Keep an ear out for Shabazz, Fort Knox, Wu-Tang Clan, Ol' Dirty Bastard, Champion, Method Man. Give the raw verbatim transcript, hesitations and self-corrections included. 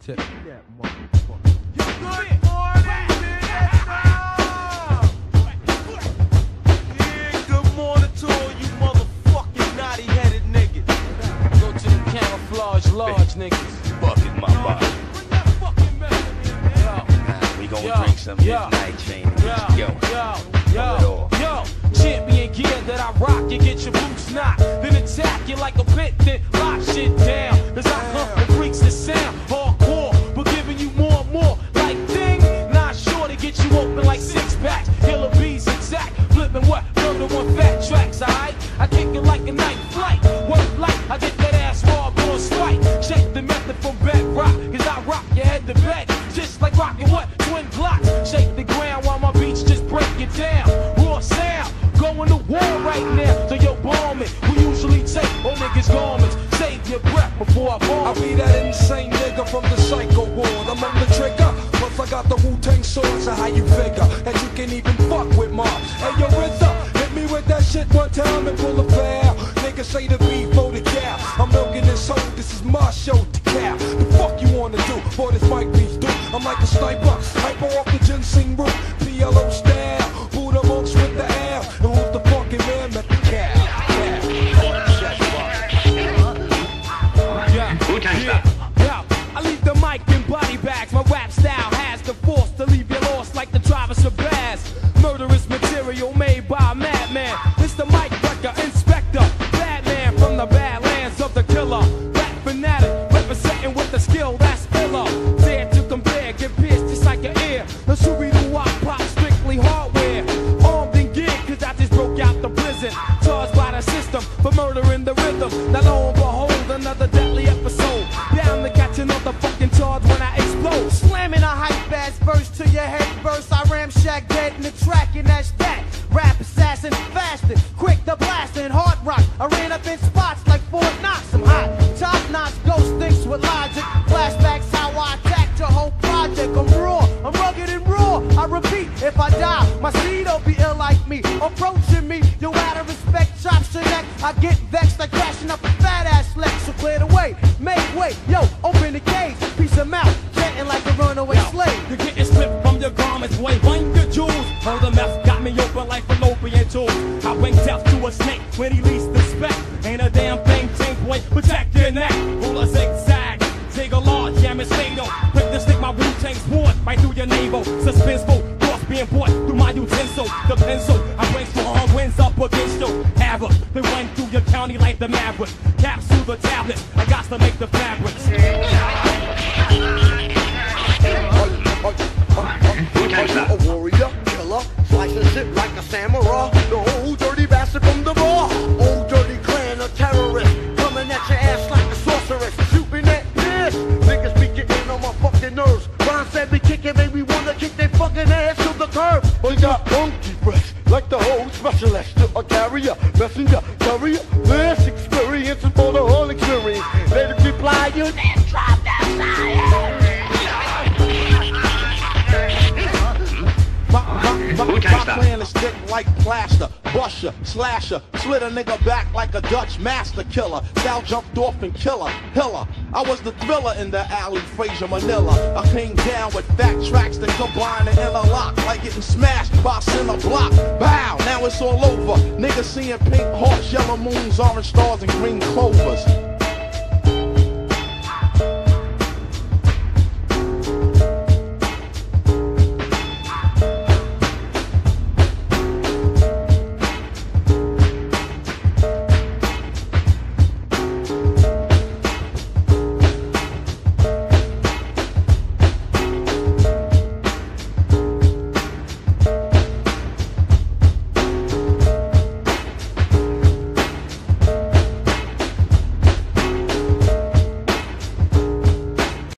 tip. That motherfucker. You good for it, yeah, good morning to all you motherfucking naughty-headed niggas. Go to the camouflage large niggas. Bucket my body. Nah, we gon' drink some of this night chain. Yo, yo, yo, yo. Champion gear that I rock, you get your boots knocked. Then attack you like a pit, then lock shit down. Cause I hump and freaks the sound. Hardcore, but giving you more and more. Like thing, not sure to get you open like six packs. Killer bees exact, flipping what? Building one fat tracks, alright? I kick it like a night flight. Work like I get that ass raw, going swipe. Check the method from bedrock, cause I rock your head to bed. Just like rocking what? Twin blocks. Shake the ground while my beats just break it down. Raw sound. Going to war right now, so yo bombing. We usually take all niggas' garments. Save your breath before I bomb. I'll be that insane nigga from the psycho ward. I'm on the trigger, plus I got the Wu-Tang sword. So how you figure that you can even fuck with mom? Hey yo, it's up, hit me with that shit one time and pull a foul. Niggas say the beat for the cow. I'm milking this hoe, this is my show to cow. The fuck you wanna do, boy, this mic beats do. I'm like a sniper, hyper off the ginseng root. P L O style, Buddha monks with the L. And who's the fucking man at the cat? I leave the mic in body bags. My rap style has the force to leave you lost like the driver Shabazz. Murderous material made by a madman. It's the mic like an inspector. Batman from the badlands of the killer. Rap fanatic, representing with the skill that's filler. Dare to compare, get pierced just like an ear. The Shuri Luwak pop strictly hardware. Armed and geared, cause I just broke out the prison. Charged by the system for murdering the rhythm. Now lo and behold, another deadly episode. Down to catch another fucking charge when I explode. Slamming a hype ass verse to your head first. I ramshack dead in the track and that's that. Rap assassin, faster, quick to blasting, hard rock. I ran up in spots like Fort Knox. I'm hot, top notch, ghost thinks with logic. Flashbacks how I attacked your whole project. I'm raw, I'm rugged and raw. I repeat, if I die, my seed don't be ill like me. Approaching me, you out of respect, chops your neck. I get vexed, like crashing up a fat ass Lex. So clear the way, make way, yo, open the cage, piece of mouth, chanting like a runaway yo, slave. You're getting stripped from your garments, boy, one your jewels. All the mouth got me open like fallopian tubes. I went death to a snake when he least expect. Ain't a damn thing, tank boy, protect your neck. Rule a zigzag, take a large, jam is fatal. Quick to stick my Wu-Tang sword right through your navel. Suspenseful, cross being bought through my utensil. The pencil, I bring strong winds up against you. Havoc, they run through your county like the maverick. Caps through the tablets, I got to make the fabrics. Are you a warrior, killer? Slices it like a samurai. The old dirty bastard from the bar. Old dirty clan of terrorists. Coming at your ass like a sorceress. Shooting at this. Niggas be getting on my fucking nerves. Ron said we kicking, made me wanna kick their fucking ass to the curb. We got monkey breasts like the old specialist. A carrier, messenger, courier. This experience is for the whole experience. They just reply, you didn't drop that fire. My, my, my plan is thick like plaster, busher, slasher, slit a nigga back like a Dutch master killer. Sal jumped off and killer, hiller. I was the thriller in the alley, Fraser Manila. I came down with fat tracks that combine and interlock, like getting smashed by a center block. Bow, now it's all over. Niggas seeing pink hearts, yellow moons, orange stars, and green clovers.